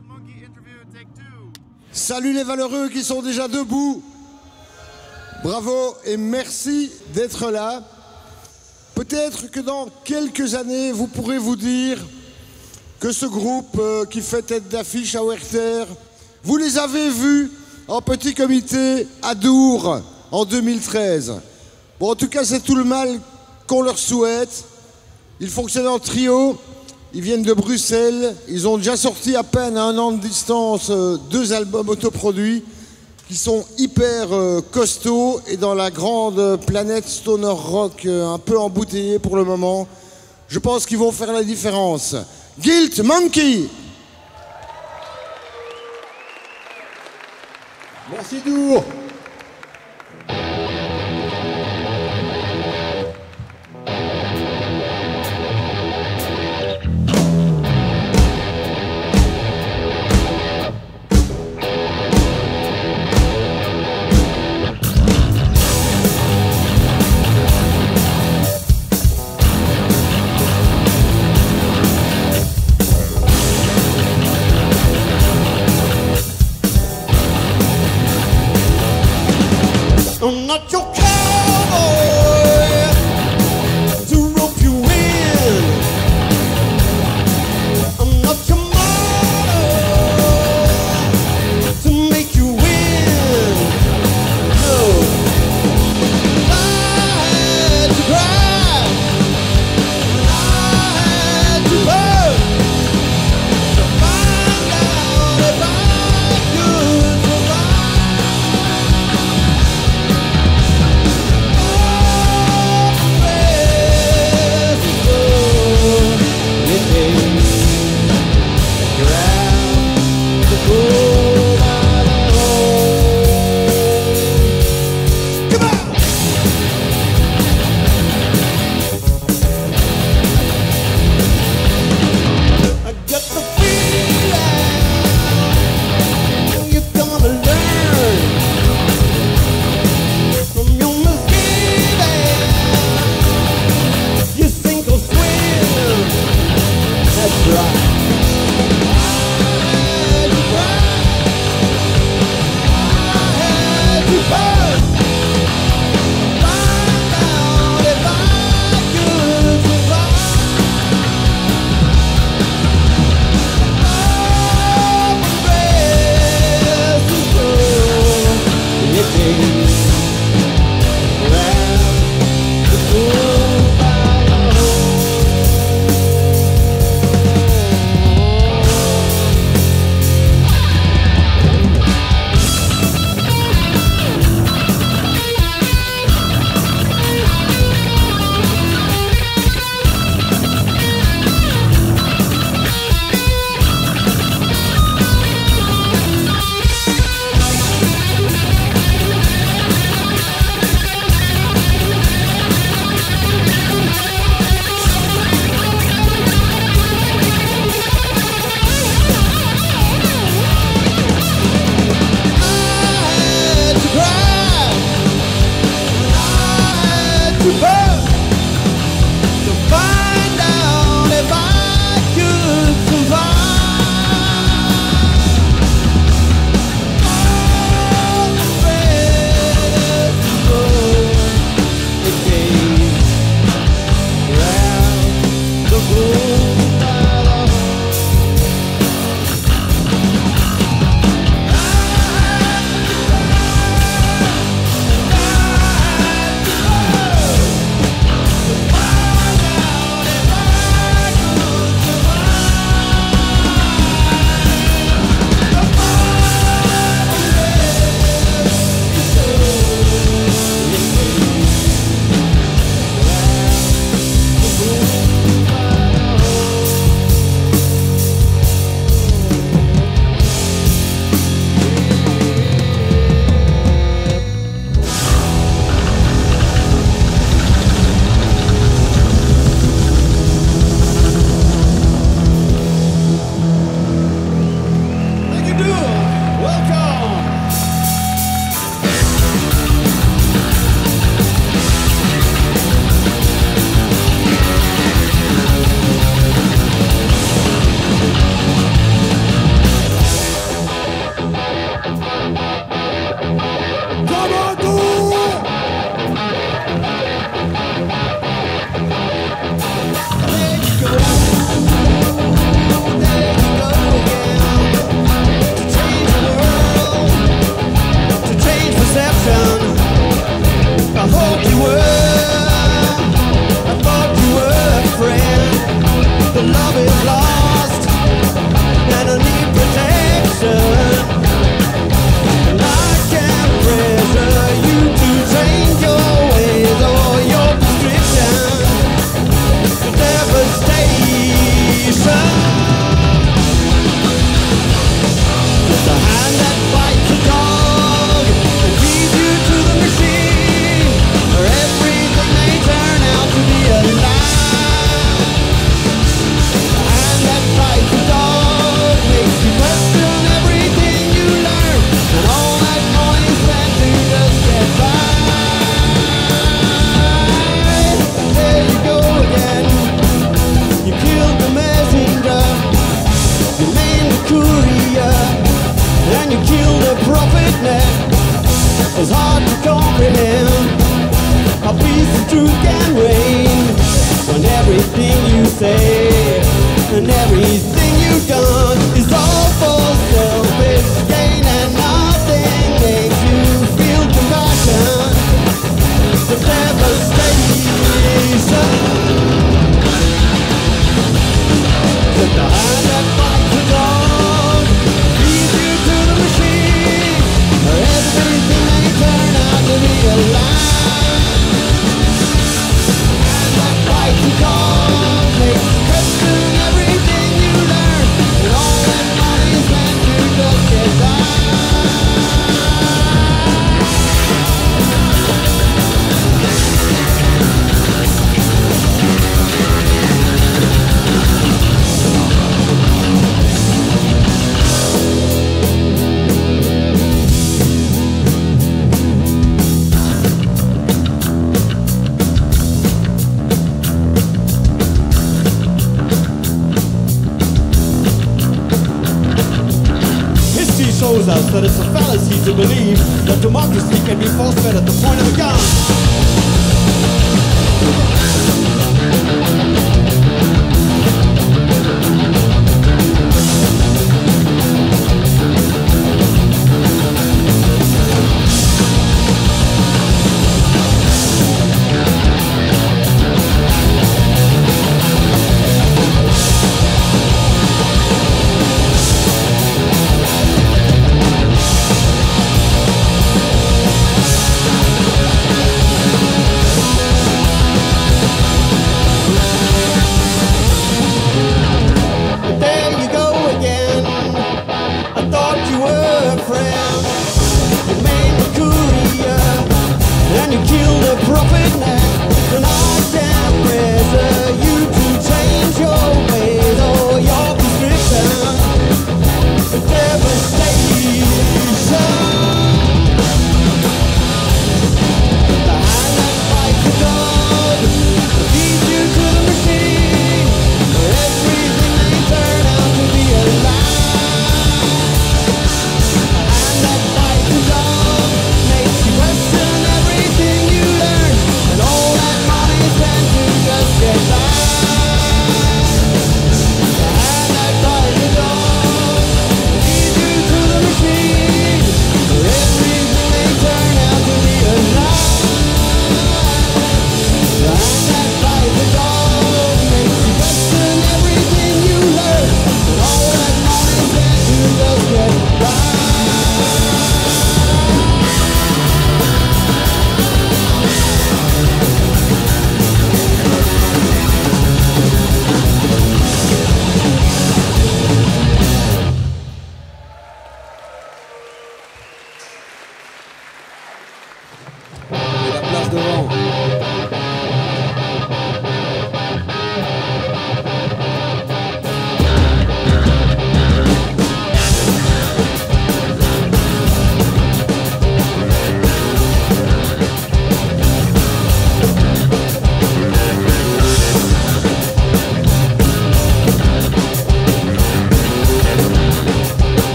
Guilt Monkey interview, take two. Salut les valeureux qui sont déjà debout. Bravo et merci d'être là. Peut-être que dans quelques années, vous pourrez vous dire que ce groupe qui fait tête d'affiche à Werther, vous les avez vus en petit comité à Dour en 2013. Bon, en tout cas, c'est tout le mal qu'on leur souhaite. Ils fonctionnent en trio, ils viennent de Bruxelles, ils ont déjà sorti à peine à un an de distance 2 albums autoproduits qui sont hyper costauds et dans la grande planète stoner rock un peu embouteillée pour le moment. Je pense qu'ils vont faire la différence. Guilt Monkey! Merci Dour! courier, and you killed a prophet man. It's hard to comprehend how peace and truth can reign when everything you say and everything you've done is all for selfish gain, and nothing makes you feel compassion for devastation. Took the hand that fights the dog, feeds you to the machine, or everything may turn out to be a lie. And that fights the dog makes you question everything you learn, and all that money's meant to just get by. Shows us that it's a fallacy to believe that democracy can be force-fed at the point of a gun.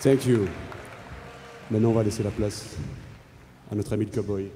Thank you. Maintenant, on va laisser la place à notre ami le cowboy.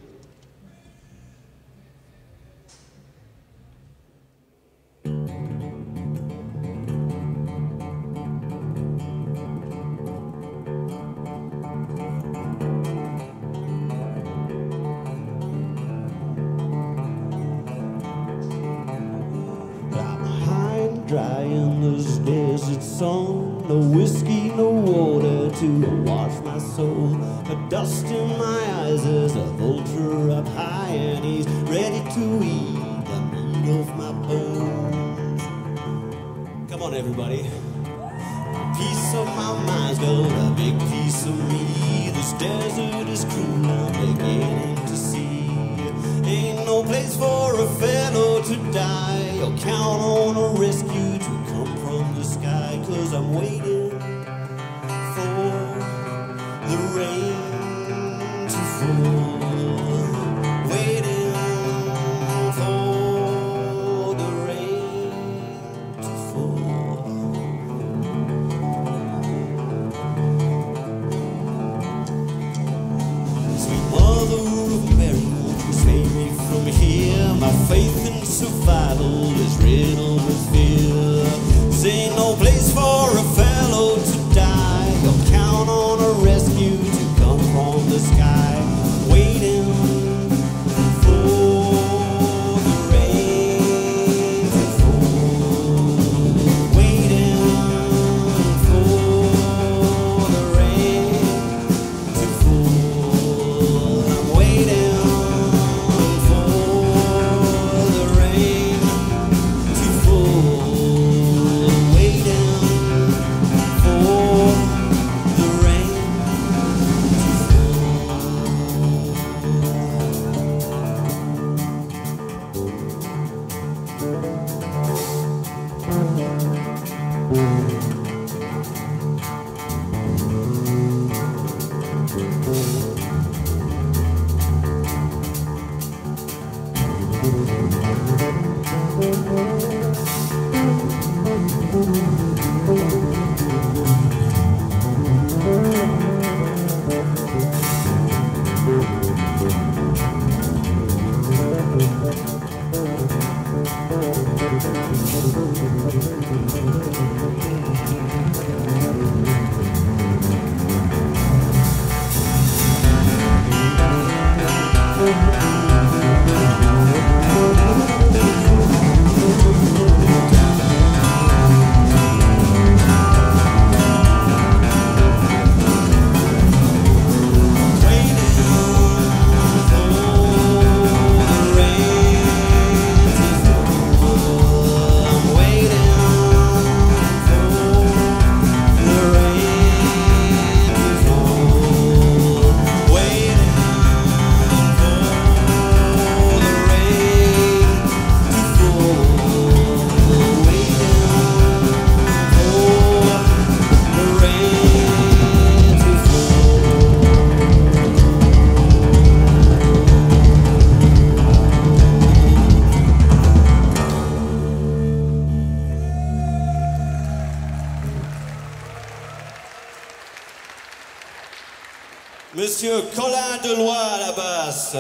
Monsieur Colin Delloye à la basse.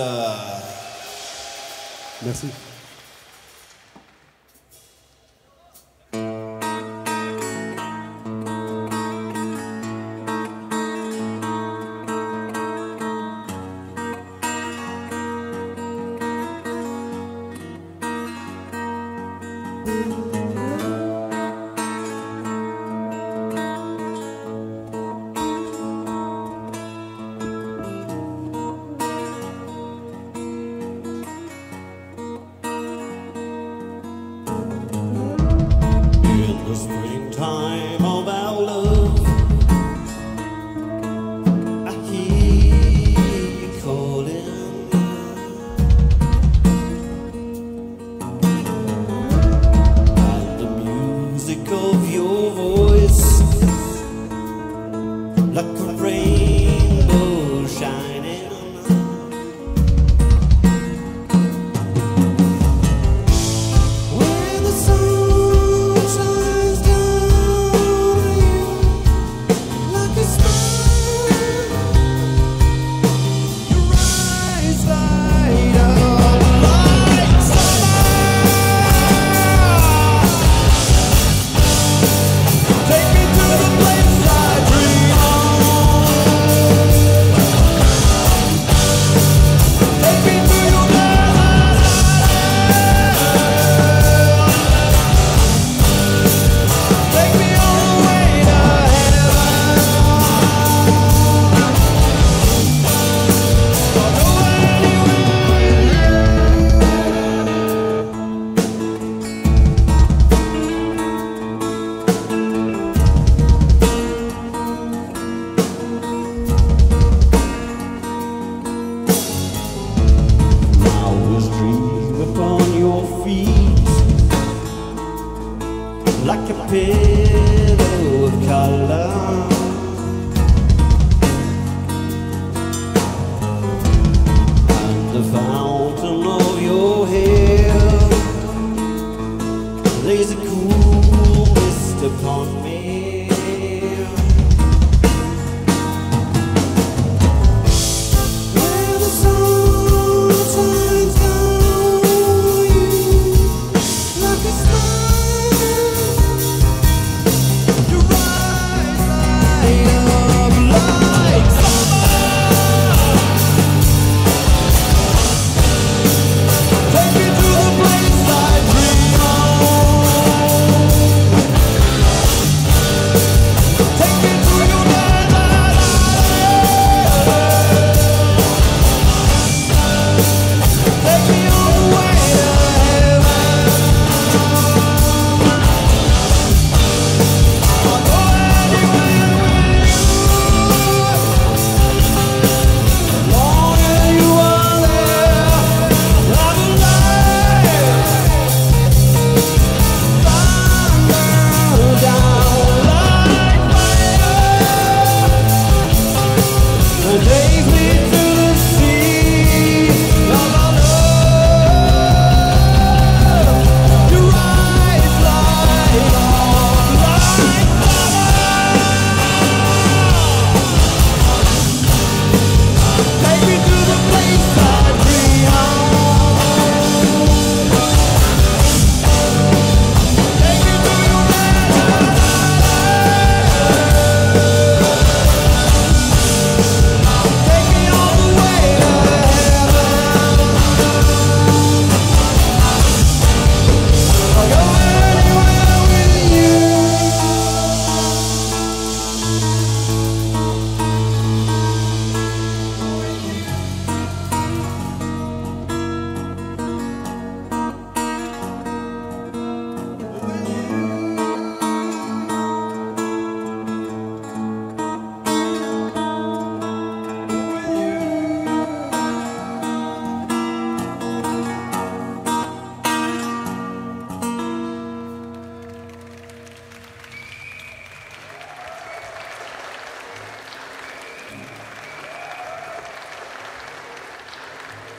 Merci.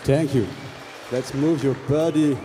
Thank you. Let's move your body.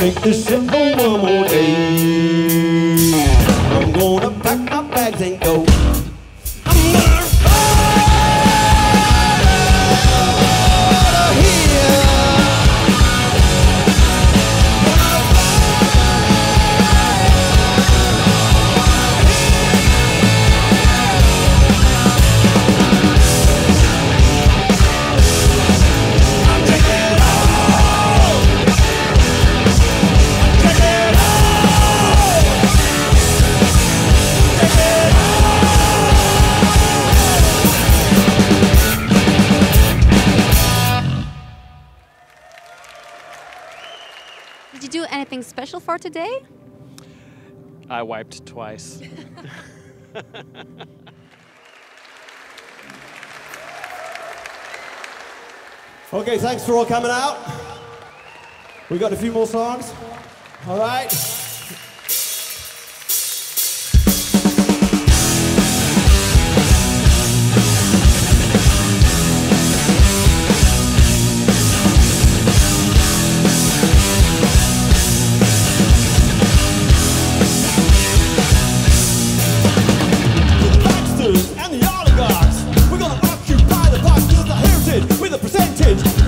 take this ship for one more day. I'm gonna pack my bags and go. Anything special for today? I wiped twice. Okay, thanks for all coming out. We got a few more songs. All right.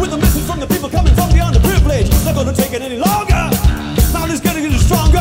With a message from the people coming from the underprivileged. Not gonna take it any longer. Sound is getting really strong.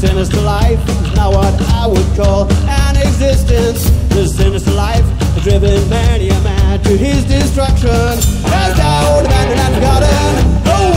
sinister life is not what I would call an existence. This sinister life has driven many a man to his destruction. Has down, abandoned and forgotten.